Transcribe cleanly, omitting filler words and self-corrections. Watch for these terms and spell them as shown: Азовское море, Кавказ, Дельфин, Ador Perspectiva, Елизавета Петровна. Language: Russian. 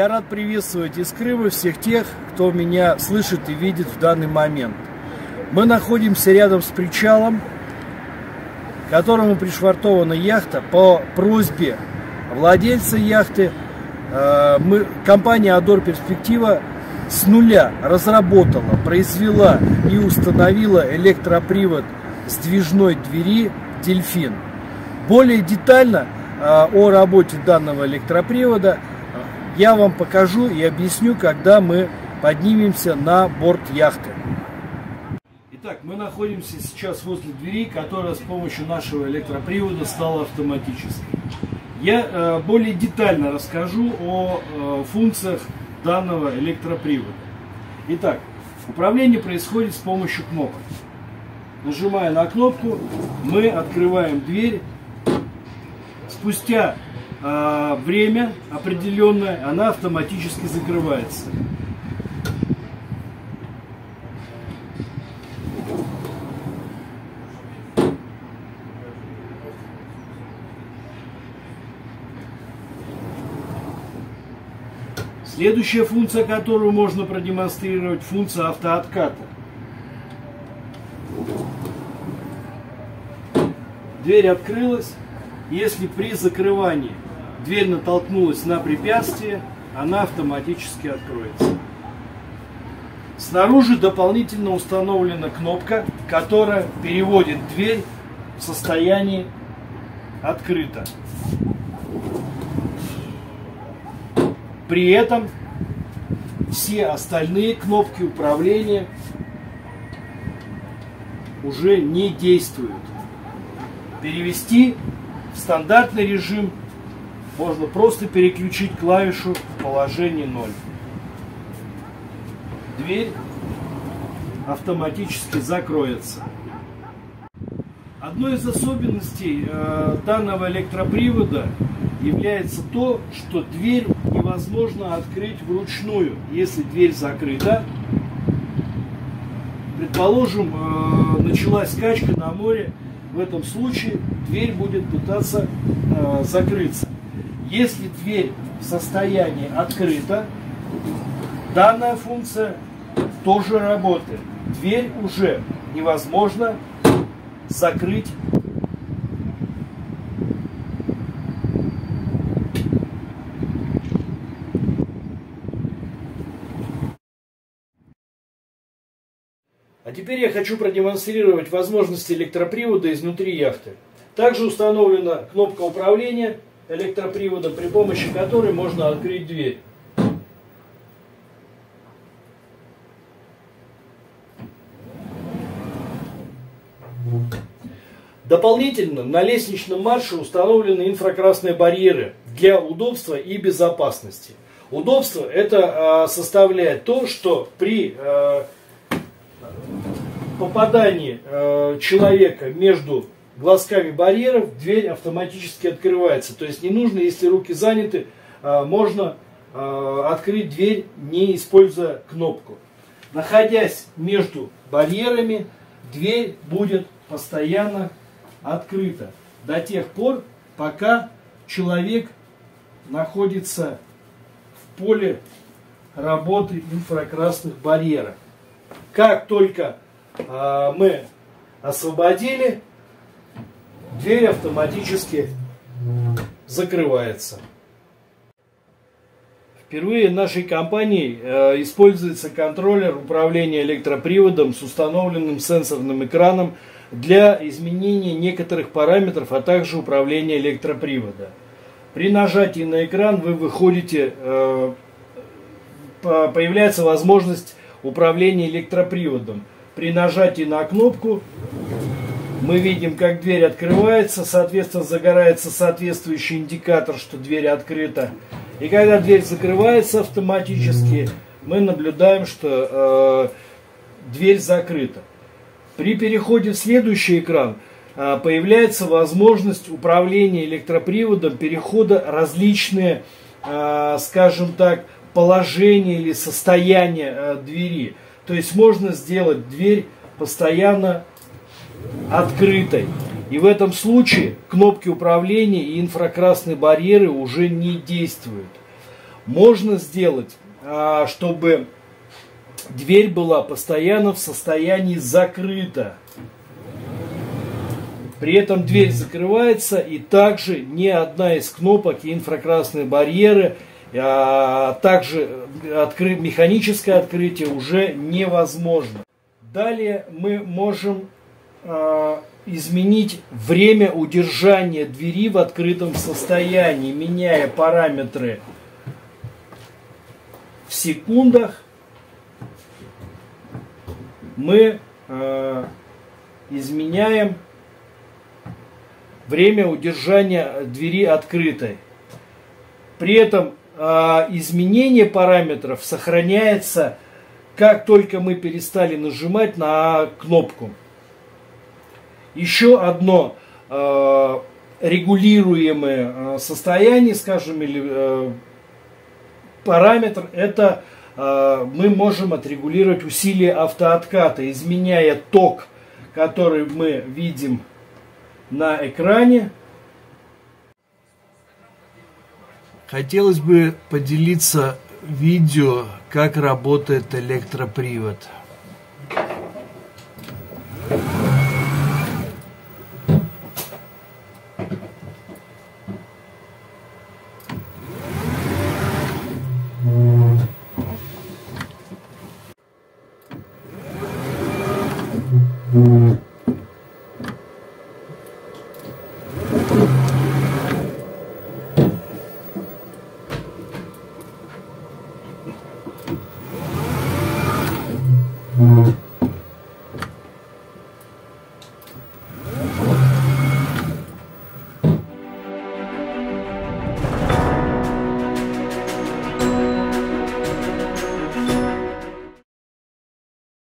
Я рад приветствовать из Крыма всех тех, кто меня слышит и видит в данный момент. Мы находимся рядом с причалом, к которому пришвартована яхта по просьбе владельца яхты. Компания Ador Perspectiva с нуля разработала, произвела и установила электропривод сдвижной двери «Дельфин». Более детально о работе данного электропривода я вам покажу и объясню, когда мы поднимемся на борт яхты. Итак, мы находимся сейчас возле двери, которая с помощью нашего электропривода стала автоматической. Я более детально расскажу о функциях данного электропривода. Итак, управление происходит с помощью кнопок. Нажимая на кнопку, мы открываем дверь. Спустя время определенное она автоматически закрывается. Следующая функция, которую можно продемонстрировать, функция автоотката. Дверь открылась. Если при закрывании дверь натолкнулась на препятствие, она автоматически откроется. Снаружи дополнительно установлена кнопка, которая переводит дверь в состояние открыто. При этом все остальные кнопки управления уже не действуют. Перевести в стандартный режим можно, просто переключить клавишу в положении 0. Дверь автоматически закроется. Одной из особенностей данного электропривода является то, что дверь невозможно открыть вручную, если дверь закрыта. Предположим, началась качка на море. В этом случае дверь будет пытаться закрыться. Если дверь в состоянии открыта, данная функция тоже работает. Дверь уже невозможно закрыть. А теперь я хочу продемонстрировать возможности электропривода изнутри яхты. Также установлена кнопка управления электропривода, при помощи которой можно открыть дверь. Дополнительно на лестничном марше установлены инфракрасные барьеры для удобства и безопасности. Удобство это составляет то, что при попадание человека между глазками барьеров дверь автоматически открывается. То есть не нужно, если руки заняты, можно открыть дверь, не используя кнопку. Находясь между барьерами, дверь будет постоянно открыта до тех пор, пока человек находится в поле работы инфракрасных барьеров. Как только мы освободили, дверь автоматически закрывается. Впервые в нашей компании используется контроллер управления электроприводом с установленным сенсорным экраном для изменения некоторых параметров, а также управления электропривода. При нажатии на экран вы выходите, появляется возможность управления электроприводом. При нажатии на кнопку мы видим, как дверь открывается, соответственно, загорается соответствующий индикатор, что дверь открыта. И когда дверь закрывается автоматически, мы наблюдаем, что дверь закрыта. При переходе в следующий экран появляется возможность управления электроприводом, перехода различные, скажем так, положения или состояния двери. То есть можно сделать дверь постоянно открытой. И в этом случае кнопки управления и инфракрасные барьеры уже не действуют. можно сделать, чтобы дверь была постоянно в состоянии закрыта. При этом дверь закрывается, и также ни одна из кнопок и инфракрасные барьеры, а также механическое открытие уже невозможно. Далее мы можем изменить время удержания двери в открытом состоянии, меняя параметры в секундах. Мы изменяем время удержания двери открытой. При этом изменение параметров сохраняется, как только мы перестали нажимать на кнопку. Еще одно регулируемое состояние, скажем, или параметр, это мы можем отрегулировать усилие автоотката, изменяя ток, который мы видим на экране. Хотелось бы поделиться видео, как работает электропривод.